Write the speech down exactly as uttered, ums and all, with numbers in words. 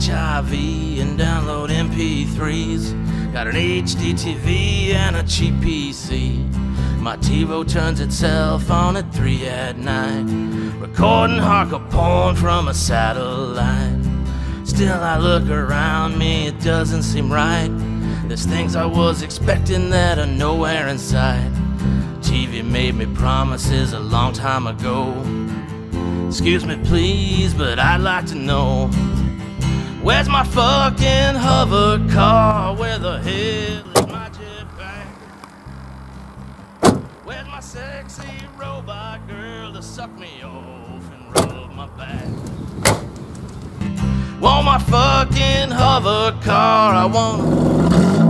H I V and download M P threes. Got an H D T V and a cheap P C. My TiVo turns itself on at three at night, recording hardcore porn from a satellite. Still I look around me, it doesn't seem right. There's things I was expecting that are nowhere in sight. T V made me promises a long time ago. Excuse me please, but I'd like to know, where's my fucking hover car? Where the hell is my jetpack? Where's my sexy robot girl to suck me off and rub my back? Want my fucking hover car, I want.